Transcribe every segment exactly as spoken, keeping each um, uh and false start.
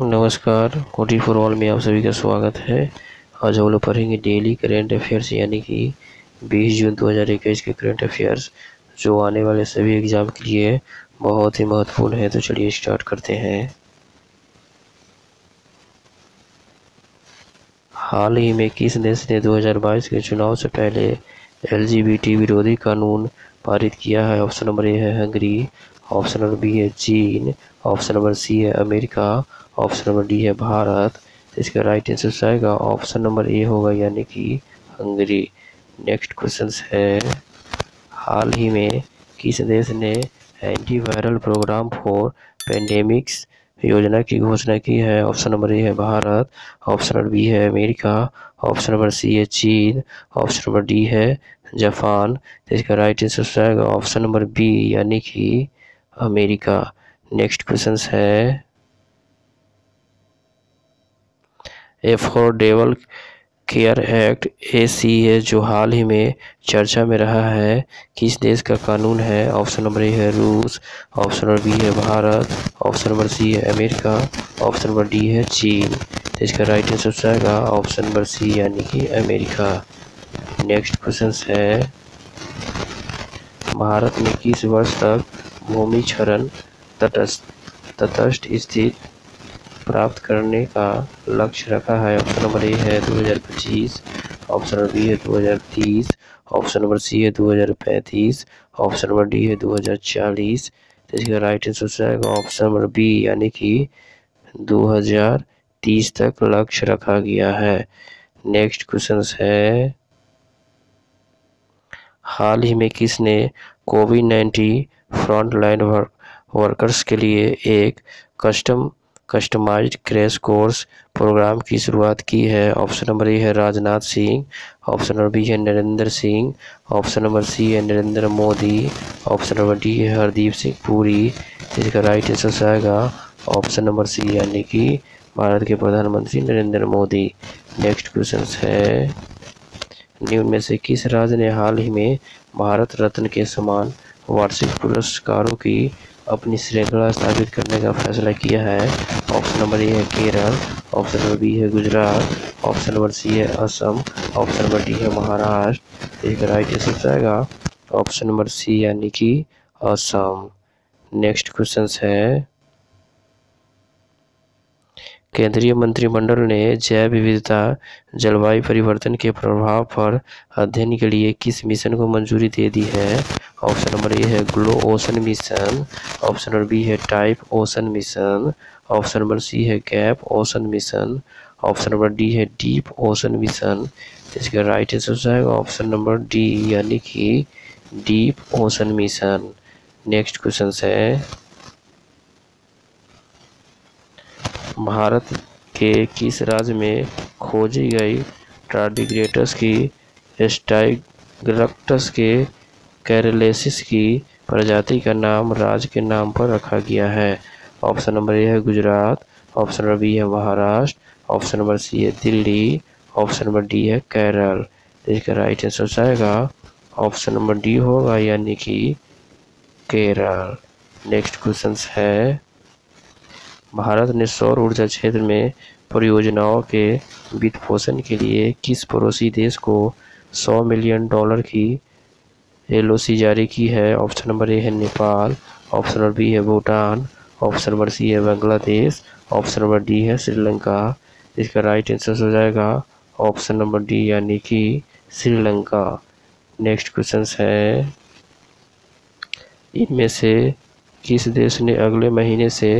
नमस्कार, कोडी for all में आप सभी का स्वागत है। आज हम लोग पढ़ेंगे डेली करेंट अफेयर्स यानी कि बीस जून दो हज़ार इक्कीस के करेंट अफेयर्स, जो आने वाले सभी एग्ज़ाम के लिए बहुत ही महत्वपूर्ण है। तो चलिए स्टार्ट करते हैं। हाल ही में किस देश ने दो हज़ार बाईस के चुनाव से पहले एलजीबीटी विरोधी कानून पारित किया है? ऑप्शन नंबर ए है हंगरी, ऑप्शन नंबर बी है चीन, ऑप्शन नंबर सी है अमेरिका, ऑप्शन नंबर डी है भारत। तो इसका राइट आंसर जाएगा ऑप्शन नंबर ए होगा यानी कि हंगरी। नेक्स्ट क्वेश्चन है, हाल ही में किस देश ने anti viral program for pandemics योजना की घोषणा की है? ऑप्शन नंबर ए है भारत, ऑप्शन नंबर बी है अमेरिका, ऑप्शन नंबर सी है चीन, ऑप्शन नंबर डी है जापान। तो इसका राइट आंसर जाएगा ऑप्शन नंबर बी यानी कि अमेरिका। नेक्स्ट क्वेश्चन है, affordable care act A C है जो हाल ही में चर्चा में रहा है, किस देश का कानून है? ऑप्शन नंबर ए है रूस, ऑप्शन नंबर बी है भारत, ऑप्शन नंबर सी है अमेरिका, ऑप्शन नंबर डी है चीन। तो इसका राइट आंसर जाएगा ऑप्शन नंबर सी यानी कि अमेरिका। नेक्स्ट क्वेश्चन है, भारत में किस वर्ष तक भूमि क्षरण तटस्थ तटस्थ स्थिति प्राप्त करने का लक्ष्य रखा है? ऑप्शन नंबर ए है दो हज़ार पच्चीस, ऑप्शन नंबर बी है दो हज़ार तीस, ऑप्शन नंबर सी है दो हज़ार पैंतीस, ऑप्शन नंबर डी है दो हज़ार चालीस। तो इसका राइट आंसर जाएगा ऑप्शन नंबर बी यानी कि दो हज़ार तीस तक लक्ष्य रखा गया है। नेक्स्ट क्वेश्चन है, हाल ही में किसने Covid nineteen frontline work workers के लिए एक custom customized crash course program की शुरुआत की है? ऑप्शन नंबर ए है Rajnath Singh, option number B है Narendra Singh, option number C है Narendra Modi, option number D है हरदीप सिंह पुरी। इसका राइट आंसर आएगा ऑप्शन नंबर सी यानी कि भारत के प्रधानमंत्री नरेंद्र मोदी। नेक्स्ट क्वेश्चन है, निम्न में से किस राज्य ने हाल ही में भारत रत्न के समान वार्षिक पुरस्कारों की अपनी श्रृंखला स्थापित करने का फैसला किया है? ऑप्शन नंबर ए है केरल, ऑप्शन नंबर बी है गुजरात, ऑप्शन नंबर सी है असम, ऑप्शन नंबर डी है महाराष्ट्र। इसका राइट आंसर जाएगा ऑप्शन नंबर सी यानी कि असम। नेक्स्ट क्वेश्चन है, केंद्रीय मंत्रिमंडल ने जैव विविधता जलवायु परिवर्तन के प्रभाव पर अध्ययन के लिए किस मिशन को मंजूरी दे दी है? ऑप्शन नंबर ए है glow ocean mission, option number B है type ocean mission, option number C है gap ocean mission, option number D है डीप ओशन मिशन। इसका राइट आंसर आएगा ऑप्शन नंबर डी यानी कि deep ocean mission. Next question है, भारत के किस राज्य में खोजी गई टार्डिग्रेड्स की स्टाइग्रक्टस के कैरलेसिस की प्रजाति का नाम राज्य के नाम पर रखा गया है? ऑप्शन नंबर ए है गुजरात, ऑप्शन नंबर बी है महाराष्ट्र, ऑप्शन नंबर सी है दिल्ली, ऑप्शन नंबर डी है केरल। इसका राइट आंसर आएगा ऑप्शन नंबर डी होगा यानी कि केरल। नेक्स्ट क्वेश्चन है, भारत ने सौर ऊर्जा क्षेत्र में परियोजनाओं के वित्त पोषण के लिए किस पड़ोसी देश को सौ मिलियन डॉलर की एल ओ सी जारी की है? ऑप्शन नंबर ए है नेपाल, ऑप्शन नंबर बी है भूटान, ऑप्शन नंबर सी है बांग्लादेश, ऑप्शन नंबर डी है श्रीलंका। इसका राइट आंसर हो जाएगा ऑप्शन नंबर डी यानी कि श्रीलंका। नेक्स्ट क्वेश्चन है, इनमें से किस देश ने अगले महीने से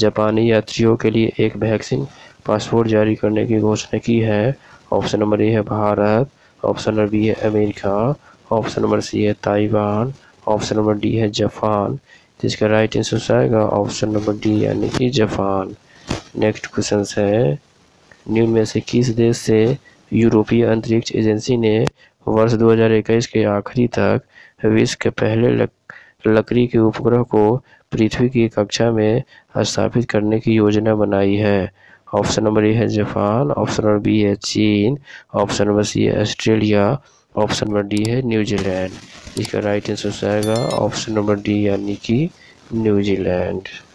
जापानी यात्रियों के लिए एक वैक्सीन पासपोर्ट जारी करने की घोषणा की है? ऑप्शन नंबर ए है भारत, ऑप्शन नंबर बी है अमेरिका, ऑप्शन नंबर सी है ताइवान, ऑप्शन नंबर डी है जापान। जिसका राइट आंसर आएगा ऑप्शन नंबर डी यानी कि जापान। नेक्स्ट क्वेश्चन है, निम्न में से किस देश से यूरोपीय अंतरिक्ष एजेंसी ने वर्ष दो हज़ार इक्कीस के आखिरी तक विश्व के पहले लक, लकड़ी के उपग्रह को पृथ्वी की कक्षा में स्थापित करने की योजना बनाई है? ऑप्शन नंबर ए है जापान, ऑप्शन नंबर बी है चीन, ऑप्शन नंबर सी है ऑस्ट्रेलिया, ऑप्शन नंबर डी है न्यूजीलैंड। इसका राइट आंसर आएगा ऑप्शन नंबर डी यानी कि न्यूजीलैंड।